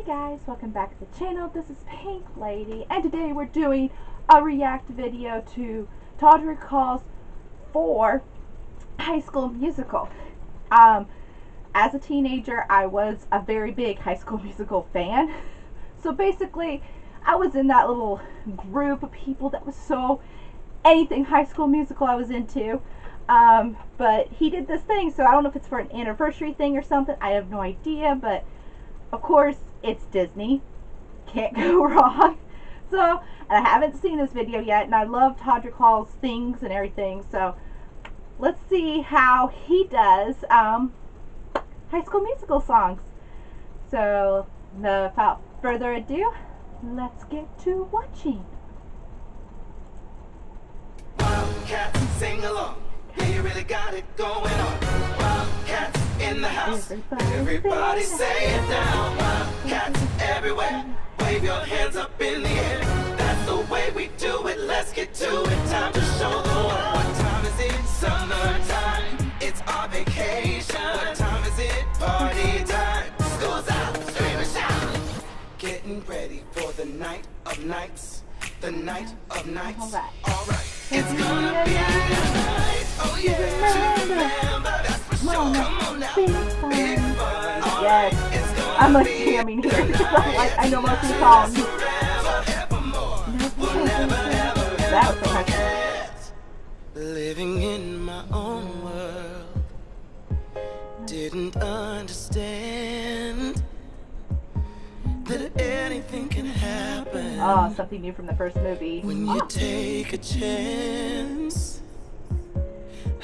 Hey guys, welcome back to the channel. This is Pink Lady, and today we're doing a react video to Todrick Hall's 4 High School Musical. As a teenager, I was a very big High School Musical fan. So basically, I was in that little group of people that was so anything High School Musical I was into. But he did this thing, so I don't know if it's for an anniversary thing or something. I have no idea, but of course, it's Disney. Can't go wrong. So, and I haven't seen this video yet, and I love Todrick Hall's things and everything. So, let's see how he does High School Musical songs. So, without further ado, let's get to watching. Wildcats, sing along. Yeah, you really got it going on. Wildcats in the house. Everybody say it down. Wildcats everywhere. Wave your hands up in the air. That's the way we do it. Let's get to it. Time to show the world. What time is it? Summertime. It's our vacation. What time is it? Party time. School's out. Scream and shout. Getting ready for the night of nights. The night of nights. All right. All right. It's gonna be a night. Oh yeah. Remember. That's for sure. Come on now. Big fun. Yes. I'm a jamming here. I know most of the songs. That was so much. Living in my own world. Didn't understand that anything can happen. Oh, something new from the first movie. When you take a chance,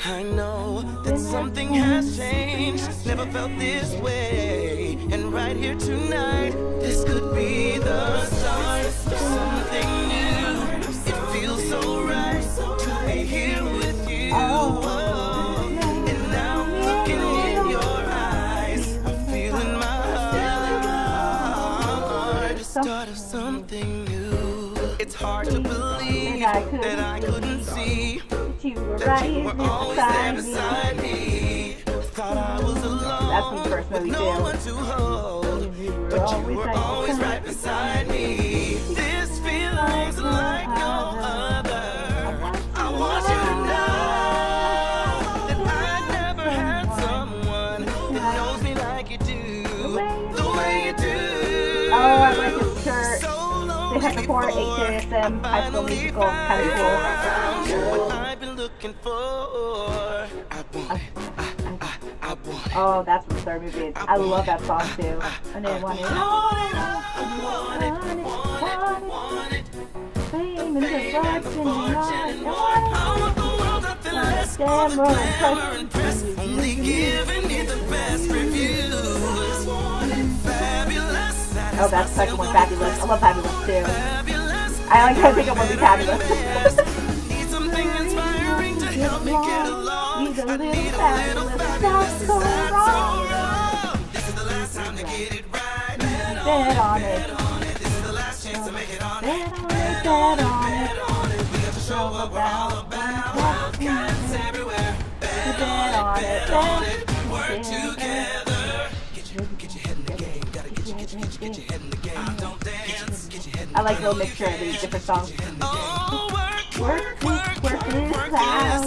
I know that something has changed. Never felt this way. And right here tonight, this could be the start of something new. It feels so right to be here with you. Start of something new. It's hard to believe that I couldn't see that you were always there beside me. I thought I was alone with no one to hold, but you were always right beside me. This feeling's like no other. I want you to know that I never had someone that knows me like you do, the way you do. Oh, I like it. They had before HJSM, High School Musical, kind of cool. Oh, that's what the third movie is. I love that song too. And then oh, that's such one, Fabulous. I love Fabulous too. I like to think it would be Fabulous. Need something inspiring to help me get along. I need a little Fabulous. That's so wrong. This is the last time to get it right. Bet on it. This is the last chance to make it on it. Bet on it. We got to show what we're all about. Wildcats everywhere. Bet on it. Bet on it. Work together. Get your head in the game. Gotta get your head in the game. I don't dance. I like the mixture of these different songs. Oh, work this out.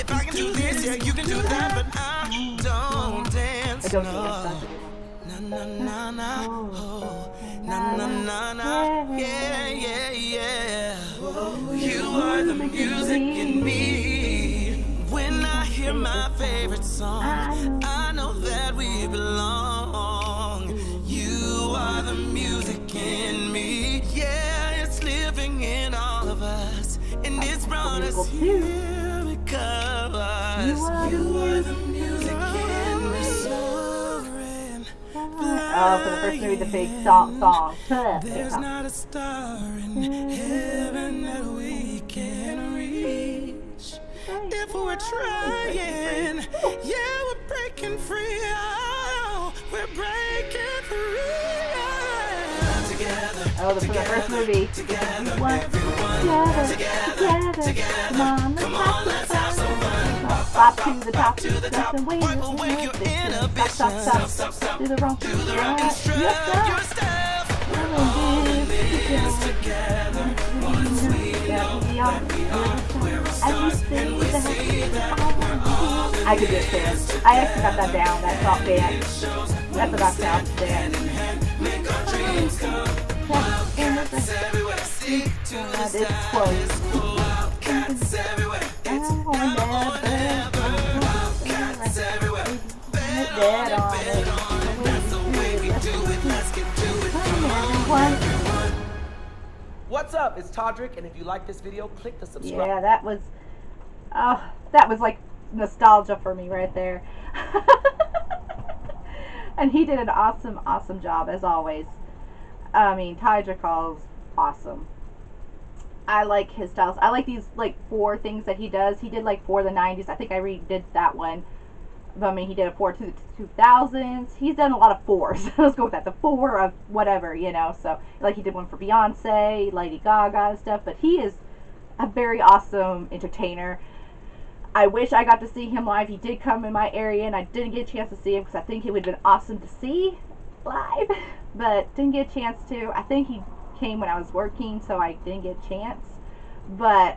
If I can do this, yeah, you can do that, but I don't dance. I don't do this song. Yeah, yeah, yeah. You are the music in me. When I hear my favorite song, I know that we belong. You are the music in me. Yeah, it's living in all of us, and it's brought us here because you are the music in me. Oh, for the first movie, the big song. There's not a star in heaven that we can reach. If we're trying, yeah, we're breaking free. Oh, we're breaking free. Together. Oh, the first movie. Together, everyone. Together, together. Come on, let's have some fun. Bop to the top, and wait away your inhibitions. Stop, do the wrong thing, I could get there. I actually got that down. That's not bad. That's about that bad. What's up? It's Todrick, and if you like this video, click the subscribe. Yeah, that was like nostalgia for me right there. And he did an awesome job as always. I mean, Todrick Hall's awesome. I like his styles. I like these like 4 things that he does. He did like 4 the 90s. I think I redid that one. But I mean, he did a 4 to the 2000s. He's done a lot of 4s. Let's go with that. The 4 of whatever, you know. So like he did one for Beyoncé, Lady Gaga and stuff. But he is a very awesome entertainer. I wish I got to see him live. He did come in my area and I didn't get a chance to see him because I think it would have been awesome to see live, but didn't get a chance to. I think he came when I was working, so I didn't get a chance. But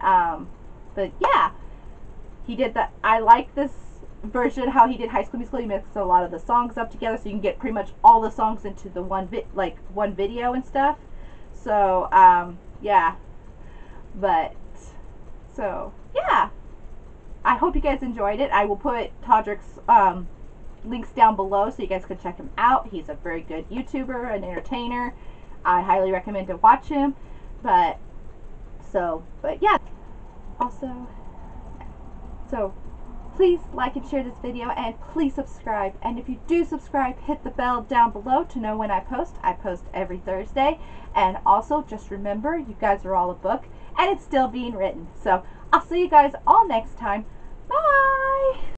yeah, he did that. I like this version how he did High School Musical. He mixed a lot of the songs up together, so you can get pretty much all the songs into the one video and stuff. So yeah, but so yeah. I hope you guys enjoyed it. I will put Todrick's links down below so you guys can check him out. He's a very good YouTuber and entertainer. I highly recommend to watch him. But yeah. Also, so please like and share this video and please subscribe. And if you do subscribe, hit the bell down below to know when I post. I post every Thursday. And also just remember, you guys are all a book and it's still being written. So I'll see you guys all next time. Bye!